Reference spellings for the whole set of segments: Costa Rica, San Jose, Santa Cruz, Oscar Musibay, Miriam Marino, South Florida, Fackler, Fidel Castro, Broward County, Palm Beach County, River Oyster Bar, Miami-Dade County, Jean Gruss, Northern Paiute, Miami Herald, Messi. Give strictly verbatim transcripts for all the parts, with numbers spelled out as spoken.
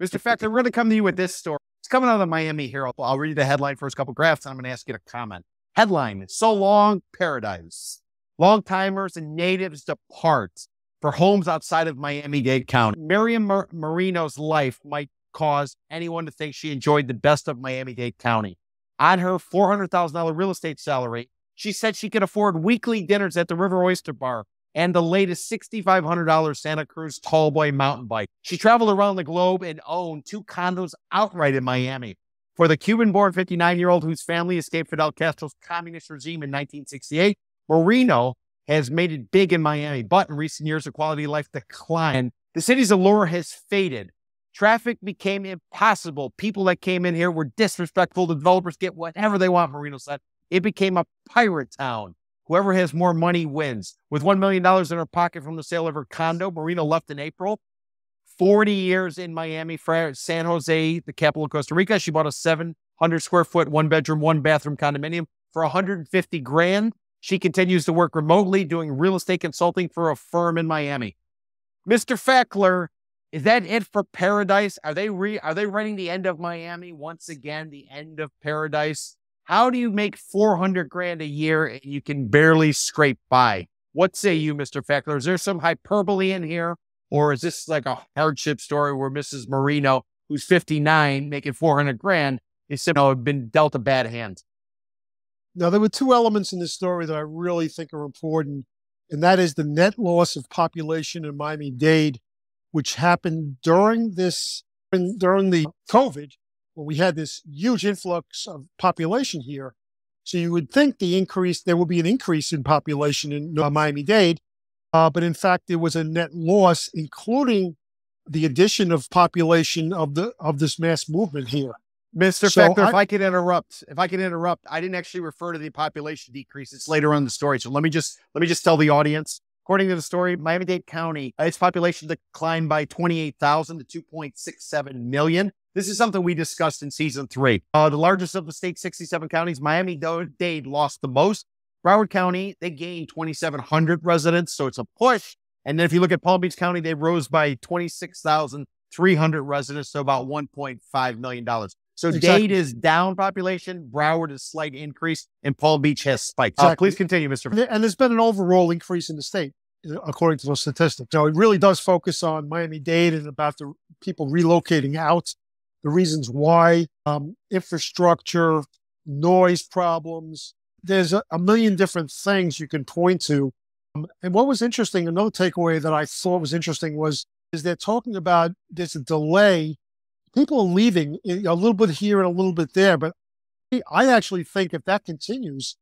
Mister Factor, we're going to come to you with this story. It's coming out of the Miami Herald. I'll read the headline, first couple graphs, and I'm going to ask you to comment. Headline, So Long Paradise. Long-timers and natives depart for homes outside of Miami-Dade County. Miriam Mar- Marino's life might cause anyone to think she enjoyed the best of Miami-Dade County. On her four hundred thousand dollar real estate salary, she said she could afford weekly dinners at the River Oyster Bar and the latest six thousand five hundred dollar Santa Cruz Tallboy mountain bike. She traveled around the globe and owned two condos outright in Miami. For the Cuban-born fifty-nine-year-old whose family escaped Fidel Castro's communist regime in nineteen sixty-eight, Marino has made it big in Miami, but in recent years, the quality of life declined. The city's allure has faded. Traffic became impossible. People that came in here were disrespectful. The developers get whatever they want, Marino said. It became a pirate town. Whoever has more money wins. With one million dollars in her pocket from the sale of her condo, Marino left in April. forty years in Miami, for San Jose, the capital of Costa Rica. She bought a seven hundred square foot, one bedroom, one bathroom condominium for one hundred fifty grand. She continues to work remotely, doing real estate consulting for a firm in Miami. Mister Fackler, is that it for paradise? Are they re are they writing the end of Miami once again? The end of paradise? How do you make four hundred grand a year and you can barely scrape by? What say you, Mister Fackler? Is there some hyperbole in here? Or is this like a hardship story where Missus Marino, who's fifty-nine, making four hundred grand, is somehow been dealt a bad hand? Now, there were two elements in this story that I really think are important, and that is the net loss of population in Miami-Dade, which happened during this, during the COVID, when we had this huge influx of population here. So you would think the increase, there would be an increase in population in Miami-Dade, uh, but in fact, there was a net loss, including the addition of population of the of this mass movement here. Mister So Factor, I, if I could interrupt, if I could interrupt, I didn't actually refer to the population decrease. It's later on in the story. So let me just, let me just tell the audience. According to the story, Miami-Dade County, uh, its population declined by twenty-eight thousand to two point six seven million. This is something we discussed in season three. Uh, the largest of the state's sixty-seven counties, Miami-Dade lost the most. Broward County, they gained twenty-seven hundred residents, so it's a push. And then if you look at Palm Beach County, they rose by twenty-six thousand three hundred residents, so about one point five million dollars. So exactly. Dade is down population, Broward is slight increase, and Palm Beach has spiked. Exactly. Uh, please continue, Mister F and there's been an overall increase in the state, according to those statistics. Now, it really does focus on Miami-Dade and about the people relocating out. The reasons why, um, infrastructure, noise problems. There's a, a million different things you can point to. Um, and what was interesting, another takeaway that I thought was interesting was, is they're talking about there's a delay. People are leaving a little bit here and a little bit there. But I actually think if that continues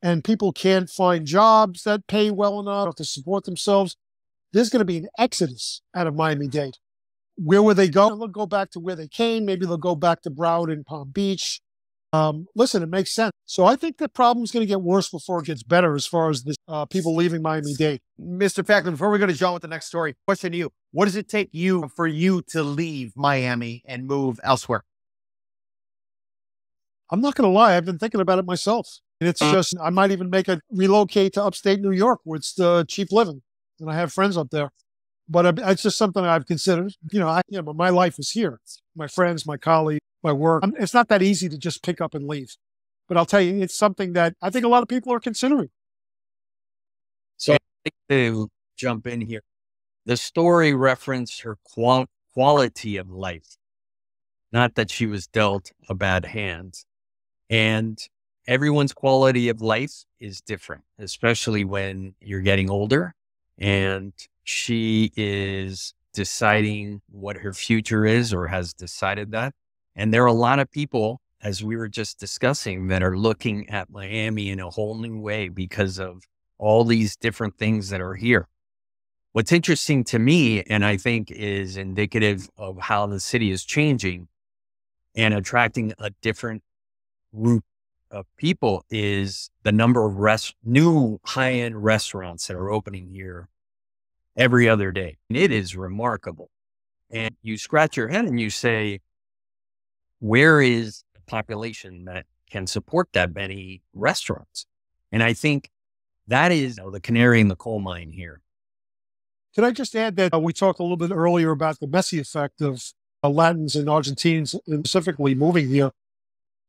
and people can't find jobs that pay well enough to support themselves, there's going to be an exodus out of Miami-Dade. Where will they go? They'll go back to where they came. Maybe they'll go back to Broward and Palm Beach. Um, listen, it makes sense. So I think the problem's going to get worse before it gets better as far as this, uh, people leaving Miami-Dade. Mister Fackler, before we go to John with the next story, question to you. What does it take you for you to leave Miami and move elsewhere? I'm not going to lie. I've been thinking about it myself. And it's just, I might even make a relocate to upstate New York where it's the cheap living. And I have friends up there. But it's just something I've considered. You know, I, you know, my life is here. My friends, my colleagues, my work. I'm, it's not that easy to just pick up and leave. But I'll tell you, it's something that I think a lot of people are considering. So I'd like to jump in here. The story referenced her qual quality of life, not that she was dealt a bad hand. And everyone's quality of life is different, especially when you're getting older. And she is deciding what her future is or has decided that. And there are a lot of people, as we were just discussing, that are looking at Miami in a whole new way because of all these different things that are here. What's interesting to me, and I think is indicative of how the city is changing and attracting a different group of people, is the number of rest new high-end restaurants that are opening here every other day. And it is remarkable. And you scratch your head and you say, where is the population that can support that many restaurants? And I think that is, you know, the canary in the coal mine here. Could I just add that uh, we talked a little bit earlier about the Messi effect of Latins and Argentines specifically moving here.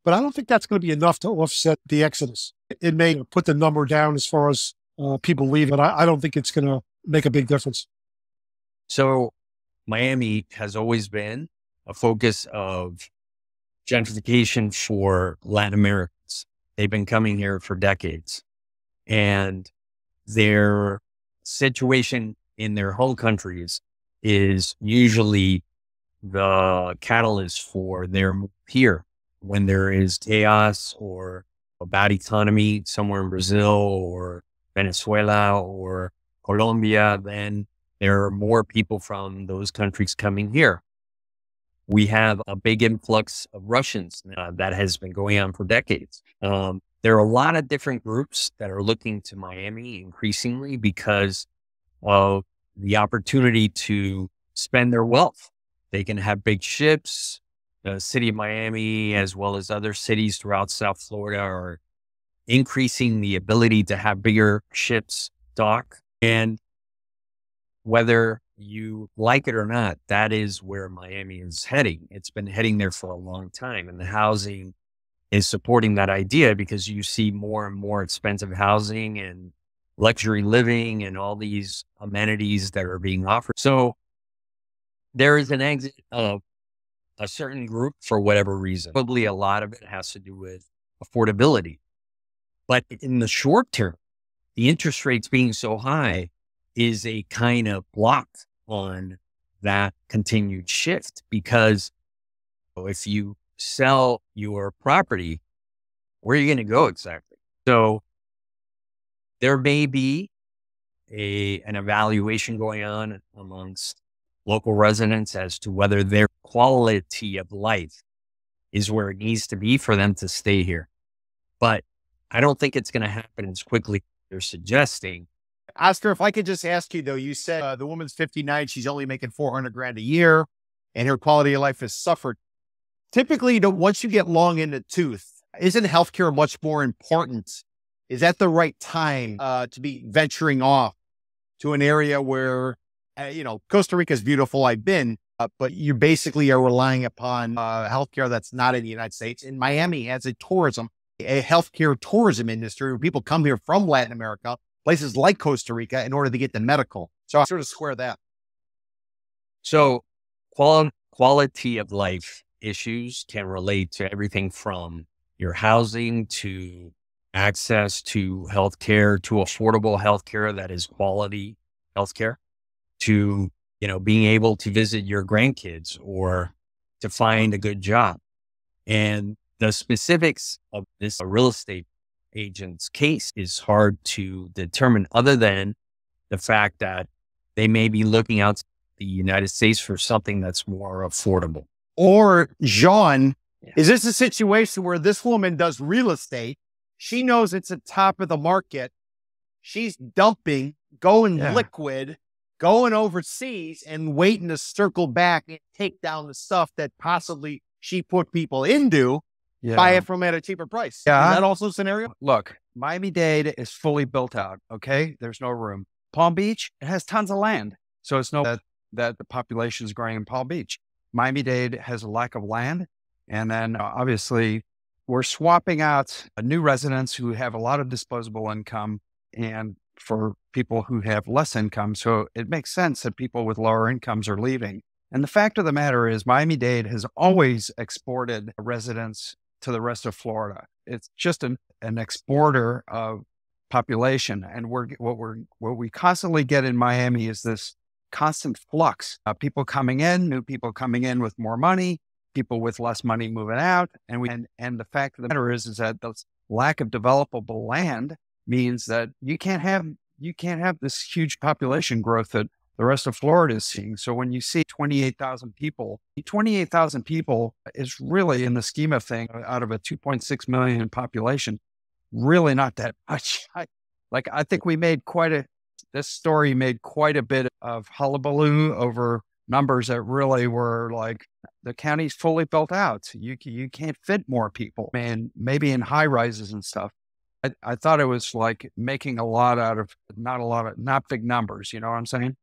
But I don't think that's going to be enough to offset the exodus. It may put the number down as far as uh, people leaving, but I, I don't think it's going to make a big difference. So Miami has always been a focus of gentrification for Latin Americans. They've been coming here for decades, and their situation in their home countries is usually the catalyst for their move here. When there is chaos or a bad economy somewhere in Brazil or Venezuela or Colombia, then there are more people from those countries coming here. We have a big influx of Russians uh, that has been going on for decades. Um, there are a lot of different groups that are looking to Miami increasingly because of the opportunity to spend their wealth. They can have big ships. The city of Miami, as well as other cities throughout South Florida, are increasing the ability to have bigger ships dock. And whether you like it or not, that is where Miami is heading. It's been heading there for a long time. And the housing is supporting that idea because you see more and more expensive housing and luxury living and all these amenities that are being offered. So there is an exit of a certain group for whatever reason. Probably a lot of it has to do with affordability. But in the short term, the interest rates being so high is a kind of block on that continued shift, because if you sell your property, where are you going to go exactly? So there may be a, an evaluation going on amongst local residents as to whether their quality of life is where it needs to be for them to stay here. But I don't think it's going to happen as quickly as they're suggesting. Oscar, if I could just ask you, though, you said uh, the woman's fifty-nine, she's only making four hundred grand a year, and her quality of life has suffered. Typically, you know, once you get long in the tooth, isn't healthcare much more important? Is that the right time uh, to be venturing off to an area where, Uh, you know, Costa Rica is beautiful. I've been, uh, but you basically are relying upon uh, healthcare that's not in the United States. And Miami has a tourism, a healthcare tourism industry where people come here from Latin America, places like Costa Rica, in order to get the medical. So I sort of square that. So qual quality of life issues can relate to everything from your housing to access to healthcare, to affordable healthcare that is quality healthcare, to, you know, being able to visit your grandkids or to find a good job. And the specifics of this real estate agent's case is hard to determine, other than the fact that they may be looking out to the United States for something that's more affordable. Or, Jean, yeah. Is this a situation where this woman does real estate? She knows it's at the top of the market. She's dumping, going yeah. liquid, going overseas and waiting to circle back and take down the stuff that possibly she put people into, yeah. buy it from at a cheaper price. Yeah. Is that also a scenario? Look, Miami-Dade is fully built out, okay? There's no room. Palm Beach, it has tons of land. So it's no that, that the population is growing in Palm Beach. Miami-Dade has a lack of land. And then uh, obviously we're swapping out new residents who have a lot of disposable income and for people who have less income. So it makes sense that people with lower incomes are leaving. And the fact of the matter is Miami-Dade has always exported residents to the rest of Florida. It's just an, an exporter of population. And we're, what, we're, what we constantly get in Miami is this constant flux of people coming in, new people coming in with more money, people with less money moving out. And, we, and, and the fact of the matter is, is that the lack of developable land means that you can't have, you can't have this huge population growth that the rest of Florida is seeing. So when you see twenty-eight thousand people, twenty-eight thousand people is really, in the scheme of things, out of a two point six million population, really not that much. I, like, I think we made quite a, this story made quite a bit of hullabaloo over numbers that really were like, the county's fully built out. You, you can't fit more people, and maybe in high rises and stuff. I, I thought it was like making a lot out of not a lot of, not big numbers. You know what I'm saying?